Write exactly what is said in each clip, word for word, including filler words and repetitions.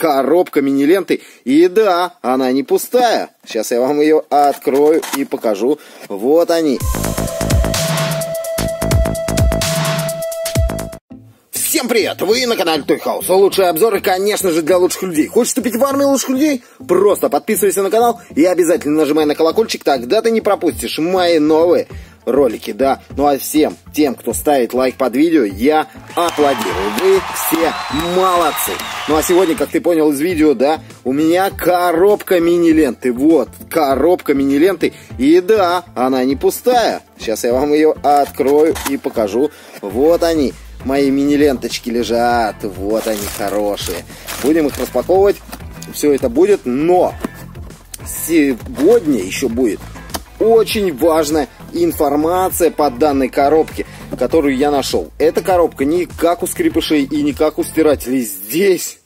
коробка мини-ленты. И да, она не пустая. Сейчас я вам ее открою и покажу. Вот они. Всем привет! Вы на канале Toy House. Лучшие обзоры, конечно же, для лучших людей. Хочешь вступить в армию лучших людей? Просто подписывайся на канал и обязательно нажимай на колокольчик, тогда ты не пропустишь мои новые ролики, да. Ну а всем тем, кто ставит лайк под видео, я аплодирую. Вы все молодцы. Ну а сегодня, как ты понял из видео, да, у меня коробка мини-ленты. Вот, коробка мини-ленты. И да, она не пустая. Сейчас я вам ее открою и покажу. Вот они. Мои мини-ленточки лежат. Вот они хорошие. Будем их распаковывать. Все это будет. Но сегодня еще будет очень важная информация по данной коробке, которую я нашел. Эта коробка не как у скрепышей и не как у стирателей. Здесь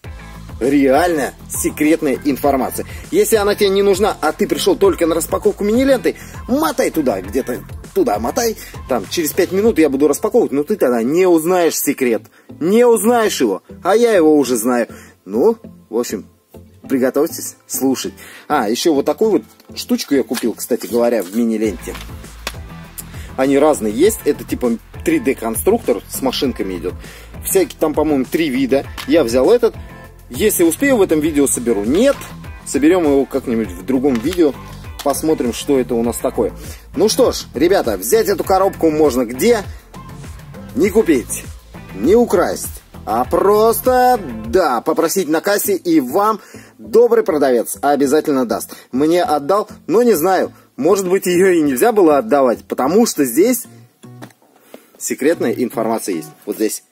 реально секретная информация. Если она тебе не нужна, а ты пришел только на распаковку мини-ленты, мотай туда где-то. Туда мотай, там через пять минут я буду распаковывать, но ты тогда не узнаешь секрет, не узнаешь его, а я его уже знаю. Ну, в общем, приготовьтесь слушать. А, еще вот такую вот штучку я купил, кстати говоря, в мини-ленте. Они разные есть, это типа три дэ конструктор с машинками идет. Всякие там, по-моему, три вида. Я взял этот, если успею в этом видео соберу, нет, соберем его как-нибудь в другом видео. Посмотрим, что это у нас такое. Ну что ж, ребята, взять эту коробку можно где? Не купить, не украсть, а просто, да, попросить на кассе, и вам добрый продавец обязательно даст. Мне отдал, но не знаю, может быть, ее и нельзя было отдавать, потому что здесь секретная информация есть. Вот здесь.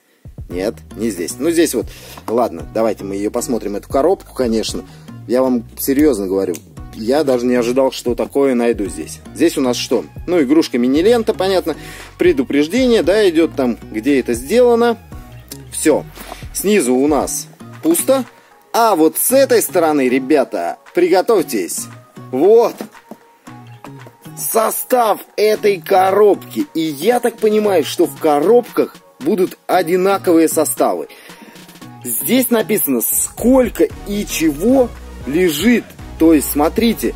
Нет, не здесь. Ну, здесь вот. Ладно, давайте мы ее посмотрим, эту коробку, конечно. Я вам серьезно говорю. Я даже не ожидал, что такое найду здесь. Здесь у нас что? Ну, игрушка мини-лента, понятно. Предупреждение, да, идет там, где это сделано. Все. Снизу у нас пусто. А вот с этой стороны, ребята, приготовьтесь. Вот. Состав этой коробки. И я так понимаю, что в коробках будут одинаковые составы. Здесь написано, сколько и чего лежит. То есть, смотрите,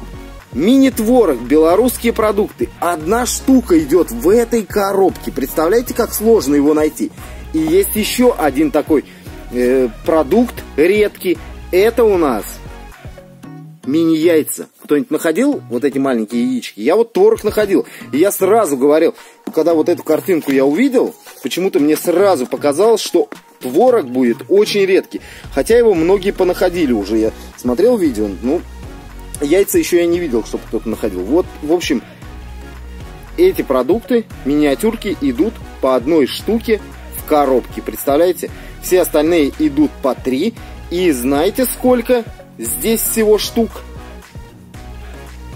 мини-творог, белорусские продукты. Одна штука идет в этой коробке. Представляете, как сложно его найти? И есть еще один такой э, продукт редкий. Это у нас мини-яйца. Кто-нибудь находил вот эти маленькие яички? Я вот творог находил. И я сразу говорил, когда вот эту картинку я увидел, почему-то мне сразу показалось, что творог будет очень редкий. Хотя его многие понаходили уже. Я смотрел видео, ну... Яйца еще я не видел, чтобы кто-то находил. Вот, в общем, эти продукты, миниатюрки, идут по одной штуке в коробке. Представляете? Все остальные идут по три. И знаете, сколько здесь всего штук?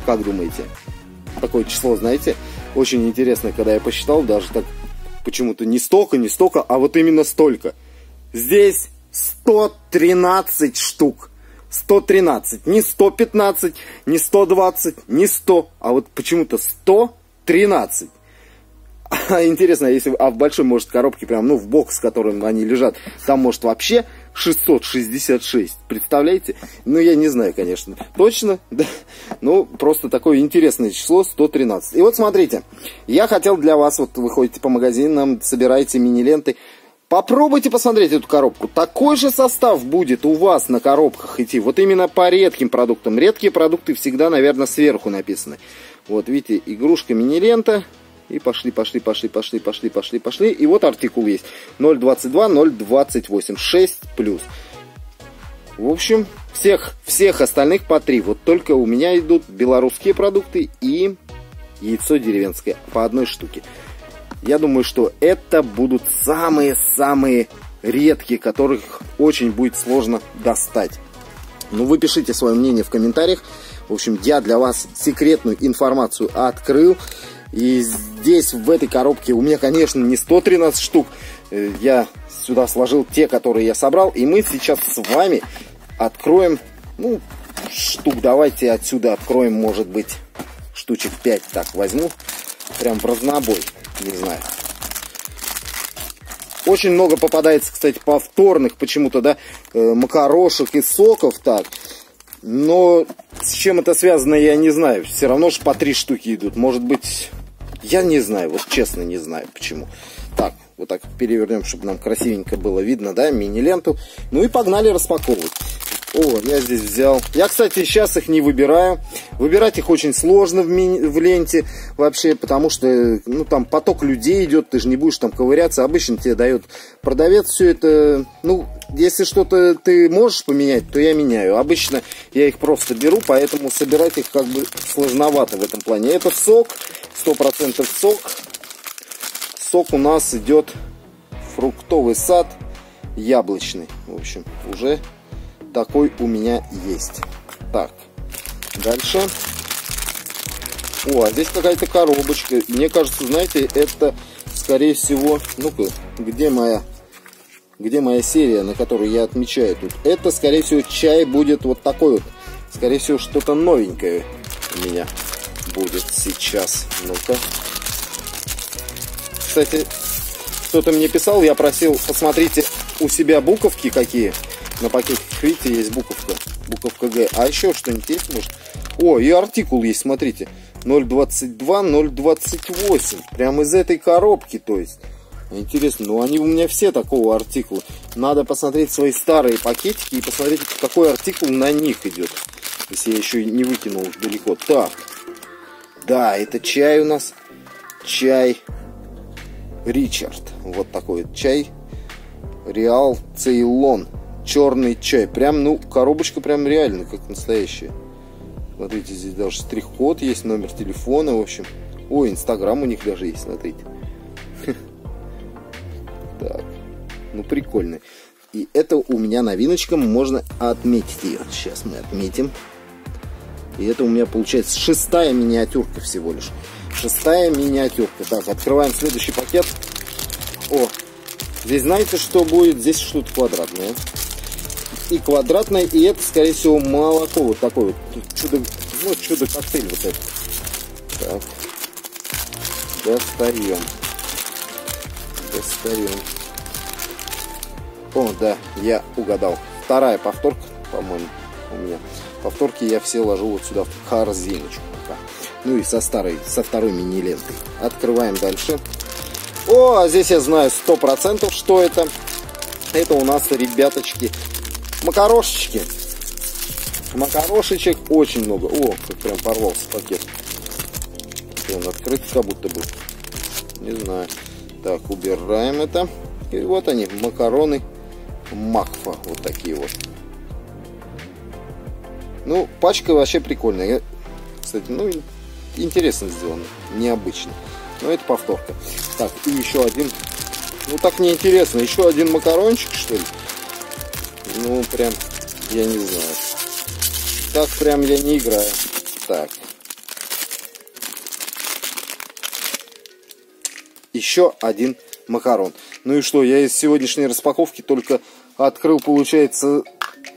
Как думаете? Такое число, знаете? Очень интересно, когда я посчитал, даже так почему-то не столько, не столько, а вот именно столько. Здесь сто тринадцать штук. сто тринадцать, не сто пятнадцать, не сто двадцать, не сто, а вот почему-то сто тринадцать. А, интересно, если, а в большой, может, коробке, прям, ну, в бокс, в котором они лежат, там, может, вообще шестьсот шестьдесят шесть, представляете? Ну, я не знаю, конечно, точно, да, ну, просто такое интересное число, сто тринадцать. И вот, смотрите, я хотел для вас, вот, вы ходите по магазинам, собираете мини-ленты, попробуйте посмотреть эту коробку. Такой же состав будет у вас на коробках идти. Вот именно по редким продуктам. Редкие продукты всегда, наверное, сверху написаны. Вот, видите, игрушка мини-лента. И пошли, пошли, пошли, пошли, пошли, пошли, пошли. И вот артикул есть. ноль двадцать два, ноль двадцать восемь, шесть плюс. В общем, всех, всех остальных по три. Вот только у меня идут белорусские продукты и яйцо деревенское по одной штуке. Я думаю, что это будут самые-самые редкие, которых очень будет сложно достать. Ну, вы пишите свое мнение в комментариях. В общем, я для вас секретную информацию открыл. И здесь, в этой коробке, у меня, конечно, не сто тринадцать штук. Я сюда сложил те, которые я собрал. И мы сейчас с вами откроем, ну, штук. Давайте отсюда откроем, может быть, штучек пять. Так, возьму прям в разнобой. Не знаю. Очень много попадается, кстати, повторных почему-то, да, макарошек и соков, так. Но с чем это связано, я не знаю. Все равно же по три штуки идут. Может быть, я не знаю, вот честно не знаю почему. Так, вот так перевернем, чтобы нам красивенько было видно, да, мини-ленту. Ну и погнали распаковывать. О, я здесь взял. Я, кстати, сейчас их не выбираю. Выбирать их очень сложно в, мини... в ленте вообще, потому что, ну, там поток людей идет, ты же не будешь там ковыряться. Обычно тебе дает продавец все это. Ну, если что-то ты можешь поменять, то я меняю. Обычно я их просто беру, поэтому собирать их как бы сложновато в этом плане. Это сок, сто процентов сок. Сок у нас идет фруктовый сад, яблочный. В общем, уже... такой у меня есть. Так, дальше. О, а здесь какая-то коробочка. Мне кажется, знаете, это, скорее всего... Ну-ка, где моя... Где моя серия, на которой я отмечаю тут? Это, скорее всего, чай будет вот такой вот. Скорее всего, что-то новенькое у меня будет сейчас. Ну-ка. Кстати, кто-то мне писал, я просил, посмотрите у себя буковки какие. На пакетиках, видите, есть буковка. Буковка Г. А еще что-нибудь есть, может? О, и артикул есть, смотрите. ноль двадцать два, ноль двадцать восемь. Прям из этой коробки, то есть. Интересно, ну они у меня все такого артикула. Надо посмотреть свои старые пакетики и посмотреть, какой артикул на них идет. Если я еще не выкинул далеко. Так. Да, это чай у нас. Чай Ричард. Вот такой вот чай. Реал Цейлон. Черный чай. Прям, ну, коробочка прям реально, как настоящая. Смотрите, здесь даже штрих-код есть, номер телефона, в общем. О, Инстаграм у них даже есть, смотрите. Так, ну, прикольный. И это у меня новиночка, можно отметить ее. Сейчас мы отметим. И это у меня получается шестая миниатюрка всего лишь. Шестая миниатюрка. Так, открываем следующий пакет. О, здесь знаете, что будет? Здесь что-то квадратное. И квадратное, и это, скорее всего, молоко. Вот такое вот. Чудо, ну, чудо-коктейль вот это. Так. Достаем. Достаем. О, да, я угадал. Вторая повторка, по-моему, у меня. Повторки я все ложу вот сюда, в корзиночку. Пока. Ну и со старой, со второй мини-лентой. Открываем дальше. О, а здесь я знаю сто процентов, что это. Это у нас, ребяточки... Макарошечки. Макарошечек очень много. О, как прям порвался пакет. Он открыт как будто бы. Не знаю. Так, убираем это. И вот они, макароны Макфа. Вот такие вот. Ну, пачка вообще прикольная. Кстати, ну, интересно сделано. Необычно. Но это повторка. Так, и еще один. Ну, так неинтересно. Еще один макарончик, что ли? Ну, прям, я не знаю. Так прям я не играю. Так. Еще один макарон. Ну и что, я из сегодняшней распаковки только открыл, получается,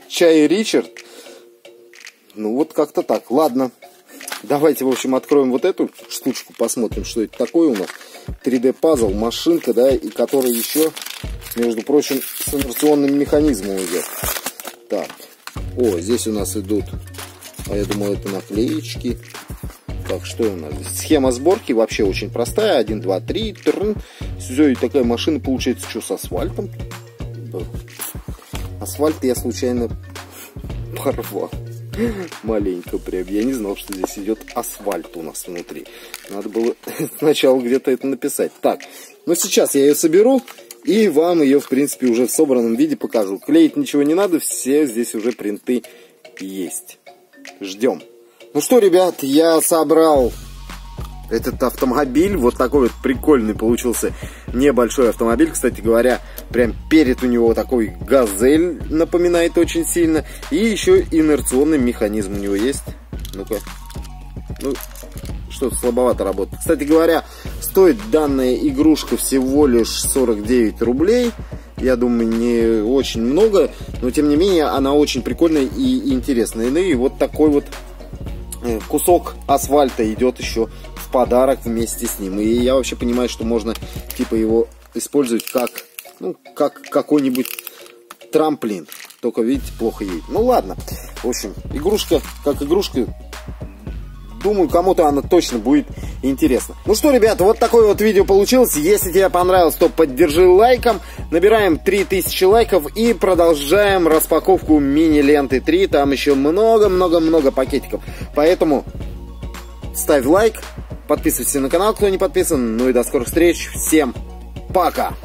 чай Ричард. Ну вот как-то так. Ладно. Давайте, в общем, откроем вот эту штучку, посмотрим, что это такое у нас. три дэ пазл, машинка, да, и которая еще... Между прочим, с инерционным механизмом идет. Так. О, здесь у нас идут... А я думал, это наклеечки. Так, что у нас здесь? Схема сборки вообще очень простая. один, два, три. Трн. Все, и такая машина получается. Что, с асфальтом? Асфальт я случайно порвал. Маленько прям. Я не знал, что здесь идет асфальт у нас внутри. Надо было сначала где-то это написать. Так, ну сейчас я ее соберу. И вам ее, в принципе, уже в собранном виде покажу. Клеить ничего не надо, все здесь уже принты есть. Ждем. Ну что, ребят, я собрал этот автомобиль. Вот такой вот прикольный получился небольшой автомобиль. Кстати говоря, прям перед у него такой газель напоминает очень сильно. И еще инерционный механизм у него есть. Ну-ка. Ну, что-то слабовато работает. Кстати говоря... Стоит данная игрушка всего лишь сорок девять рублей. Я думаю, не очень много, но тем не менее она очень прикольная и интересная. Ну и вот такой вот кусок асфальта идет еще в подарок вместе с ним. И я вообще понимаю, что можно типа его использовать как ну, как какой-нибудь трамплин. Только, видите, плохо едет. Ну ладно. В общем, игрушка как игрушка. Думаю, кому-то она точно будет интересна. Ну что, ребята, вот такое вот видео получилось. Если тебе понравилось, то поддержи лайком. Набираем три тысячи лайков и продолжаем распаковку мини-ленты три. Там еще много-много-много пакетиков. Поэтому ставь лайк, подписывайся на канал, кто не подписан. Ну и до скорых встреч. Всем пока!